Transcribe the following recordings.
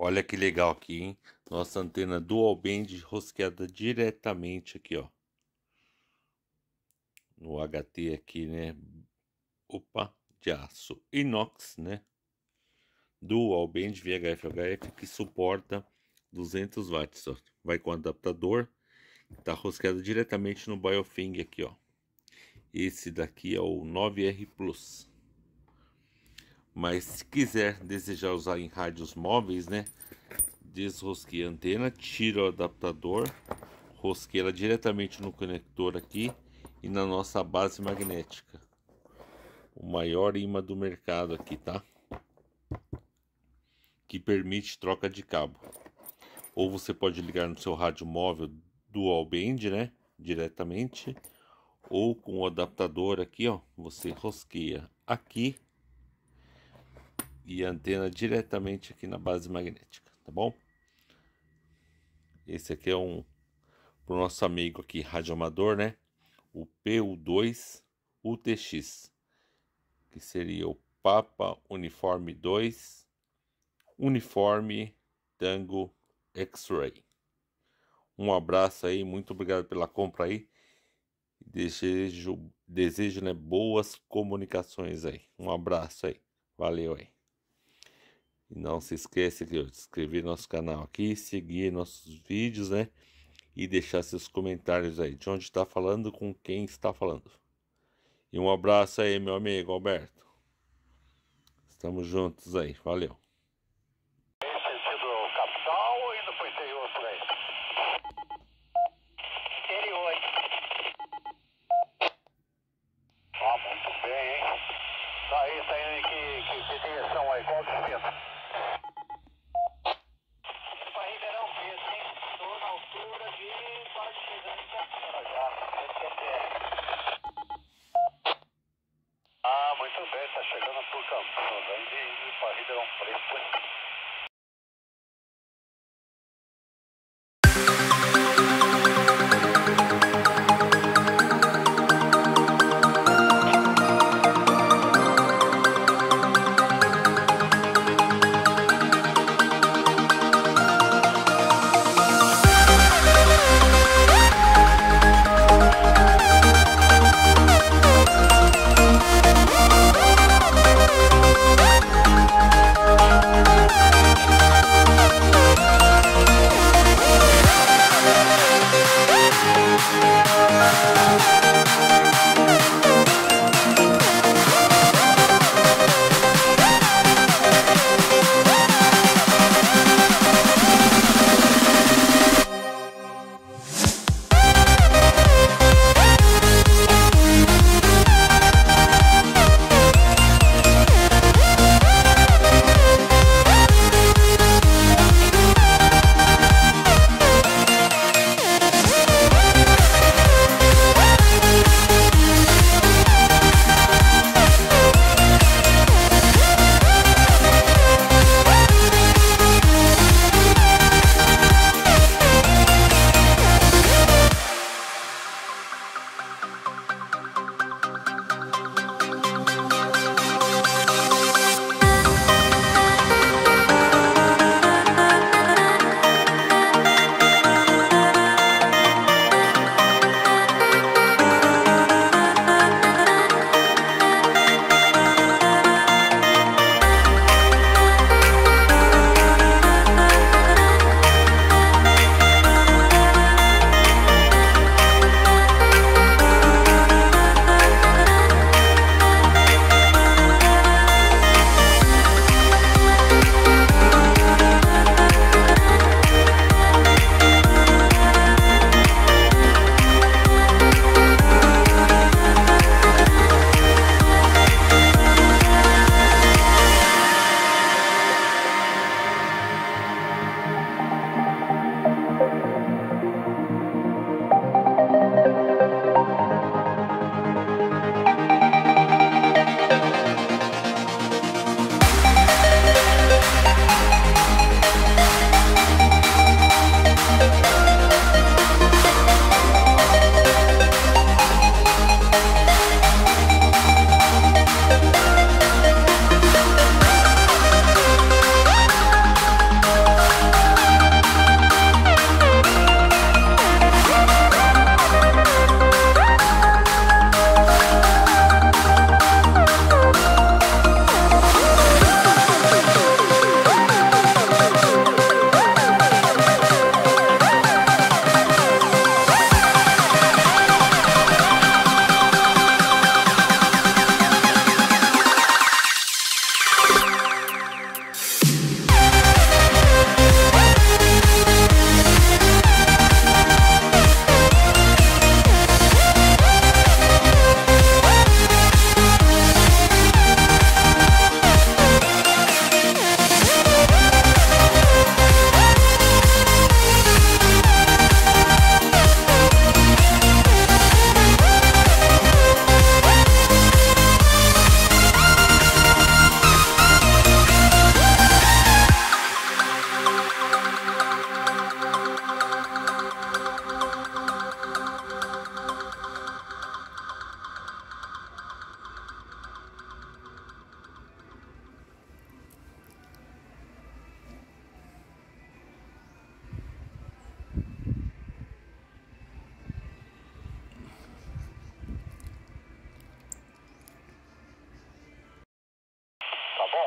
Olha que legal aqui, hein? Nossa antena dual band rosqueada diretamente aqui, ó. No HT aqui, né? Opa, de aço inox, né? Dual band VHF que suporta 200 watts, ó. Vai com adaptador. Tá rosqueado diretamente no Baofeng aqui, ó. Esse daqui é o 9R Plus. Mas se quiser desejar usar em rádios móveis, né? Desrosqueia a antena, tira o adaptador, rosqueia ela diretamente no conector aqui e na nossa base magnética. O maior imã do mercado aqui, tá? Que permite troca de cabo. Ou você pode ligar no seu rádio móvel dual band, né? Diretamente. Ou com o adaptador aqui, ó. Você rosqueia aqui. E a antena diretamente aqui na base magnética, tá bom? Esse aqui é um pro nosso amigo aqui, radioamador, né? O PU2 UTX, que seria o Papa Uniforme 2 Uniforme Tango X-Ray. Um abraço aí, muito obrigado pela compra aí. Desejo, né, boas comunicações aí. Um abraço aí, valeu aí. E não se esqueça de se inscrever no nosso canal aqui, seguir nossos vídeos, né? E deixar seus comentários aí, de onde está falando, com quem está falando. E um abraço aí, meu amigo Alberto. Estamos juntos aí, valeu. Em sentido capital ou indo para o interior por aí? Interior, hein? Ah, muito bem, hein? Tá indo que direção aí, qual o destino? Está chegando por Campina Grande e para Ribeirão Preto.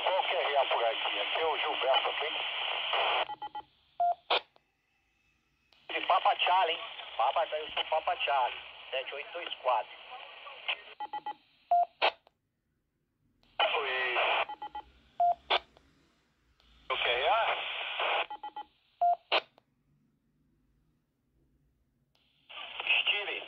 qual que é por aqui? Aqui é o Gilberto, ok? De Papa Charlie, hein? Papa, eu sou Papa Charlie, 7824. Oi. O que é? Steve.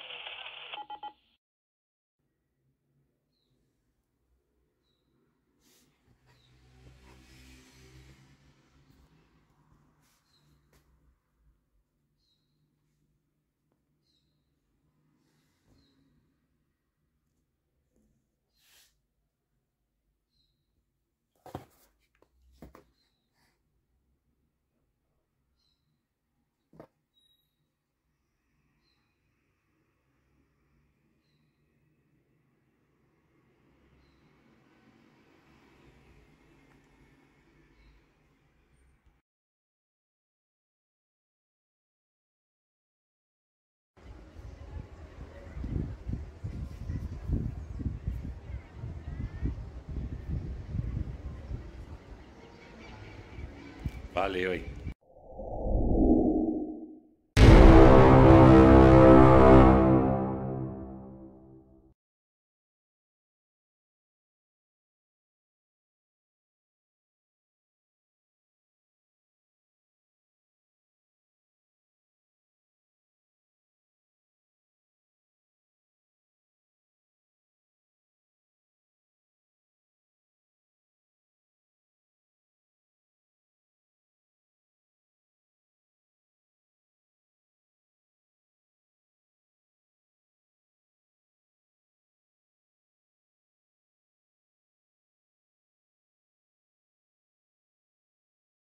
Valeu aí.